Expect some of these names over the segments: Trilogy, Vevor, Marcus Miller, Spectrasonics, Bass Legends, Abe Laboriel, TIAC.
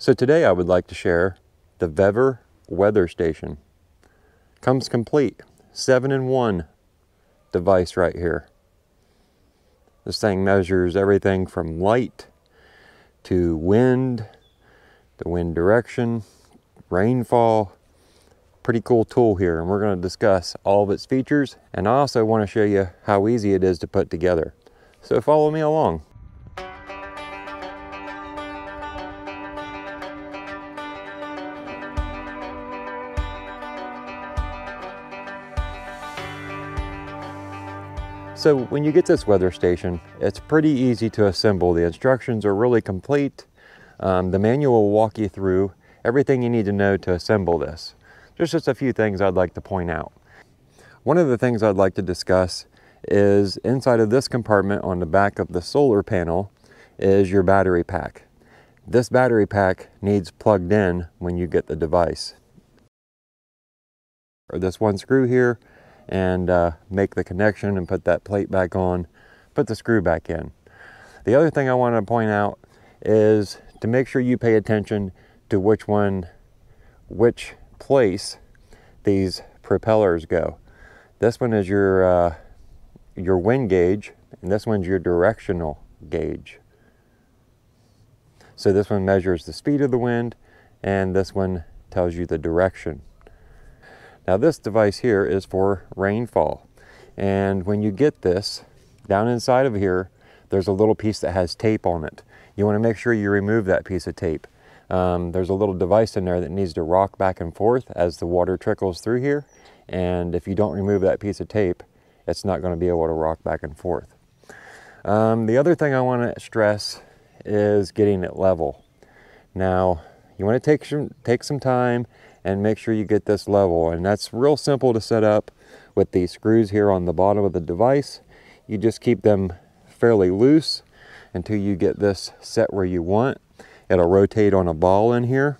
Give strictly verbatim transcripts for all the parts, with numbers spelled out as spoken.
So today I would like to share the Vevor weather station. Comes complete, seven in one device right here. This thing measures everything from light to wind, the wind direction, rainfall. Pretty cool tool here, and we're going to discuss all of its features, and I also want to show you how easy it is to put together. So follow me along. So when you get this weather station, it's pretty easy to assemble. The instructions are really complete. Um, the manual will walk you through everything you need to know to assemble this. There's just a few things I'd like to point out. One of the things I'd like to discuss is inside of this compartment on the back of the solar panel is your battery pack. This battery pack needs plugged in when you get the device. Or this one screw here, and uh, make the connection and put that plate back on, put the screw back in. The other thing I want to point out is to make sure you pay attention to which one, which place these propellers go. This one is your, uh, your wind gauge, and this one's your directional gauge. So this one measures the speed of the wind, and this one tells you the direction. Now this device here is for rainfall, and when you get this, down inside of here, there's a little piece that has tape on it. You want to make sure you remove that piece of tape. Um, there's a little device in there that needs to rock back and forth as the water trickles through here, and if you don't remove that piece of tape, it's not going to be able to rock back and forth. Um, the other thing I want to stress is getting it level. Now you want to take some, take some time and make sure you get this level, and that's real simple to set up with these screws here on the bottom of the device. You just keep them fairly loose until you get this set where you want. It'll rotate on a ball in here,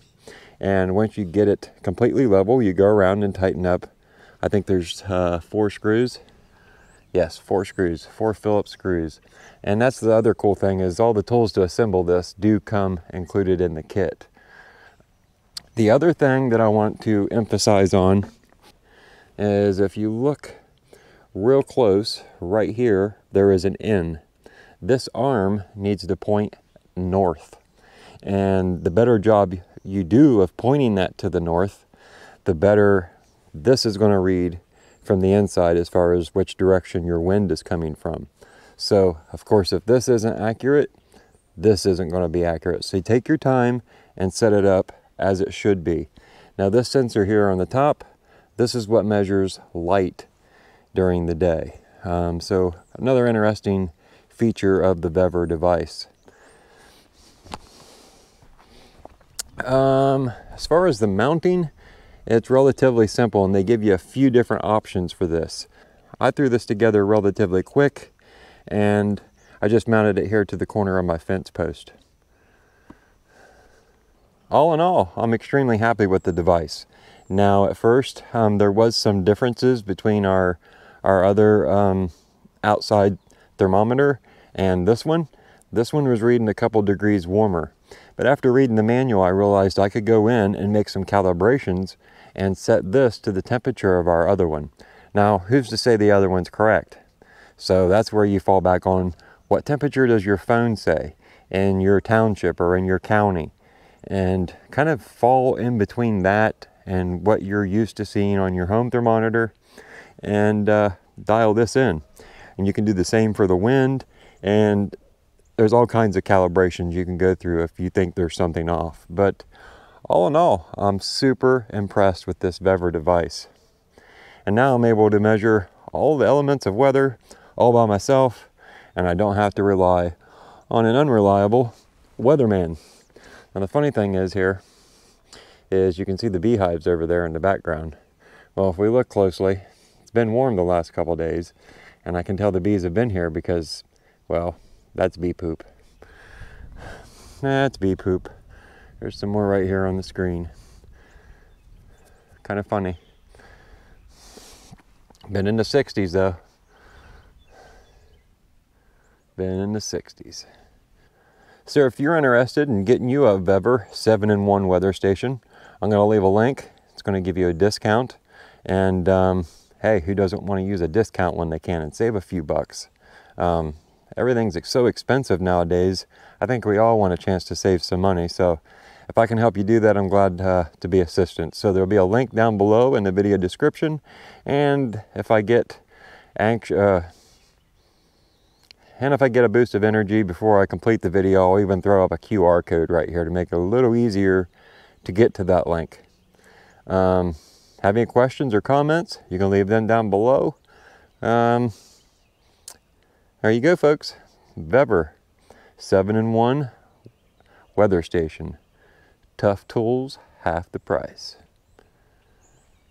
and once you get it completely level, you go around and tighten up. I think there's uh, four screws. Yes, four screws, four Phillips screws. And that's the other cool thing, is all the tools to assemble this do come included in the kit. The other thing that I want to emphasize on is if you look real close right here, there is an N. This arm needs to point north. And the better job you do of pointing that to the north, the better this is going to read from the inside as far as which direction your wind is coming from. So, of course, if this isn't accurate, this isn't going to be accurate. So you take your time and set it up as it should be. Now this sensor here on the top, this is what measures light during the day. Um, so another interesting feature of the Vevor device. Um, as far as the mounting, it's relatively simple, and they give you a few different options for this. I threw this together relatively quick, and I just mounted it here to the corner of my fence post. All in all, I'm extremely happy with the device. Now, at first, um, there was some differences between our, our other um, outside thermometer and this one. This one was reading a couple degrees warmer. But after reading the manual, I realized I could go in and make some calibrations and set this to the temperature of our other one. Now, who's to say the other one's correct? So that's where you fall back on what temperature does your phone say in your township or in your county, and kind of fall in between that and what you're used to seeing on your home thermometer, and uh, dial this in. And you can do the same for the wind, and there's all kinds of calibrations you can go through if you think there's something off. But all in all, I'm super impressed with this Vevor device. And now I'm able to measure all the elements of weather all by myself, and I don't have to rely on an unreliable weatherman. Now the funny thing is here, is you can see the beehives over there in the background. Well, if we look closely, it's been warm the last couple days, and I can tell the bees have been here because, well, that's bee poop. That's bee poop. There's some more right here on the screen. Kind of funny. Been in the sixties though. Been in the sixties. So if you're interested in getting you a Vevor seven in one weather station, I'm going to leave a link. It's going to give you a discount. And um, hey, who doesn't want to use a discount when they can and save a few bucks? Um, everything's so expensive nowadays. I think we all want a chance to save some money. So if I can help you do that, I'm glad uh, to be assistant. So there'll be a link down below in the video description. And if I get anxious, uh, and if I get a boost of energy before I complete the video, I'll even throw up a Q R code right here to make it a little easier to get to that link. Um, have any questions or comments? You can leave them down below. Um, there you go, folks. Vevor seven in one weather station. Tough tools, half the price.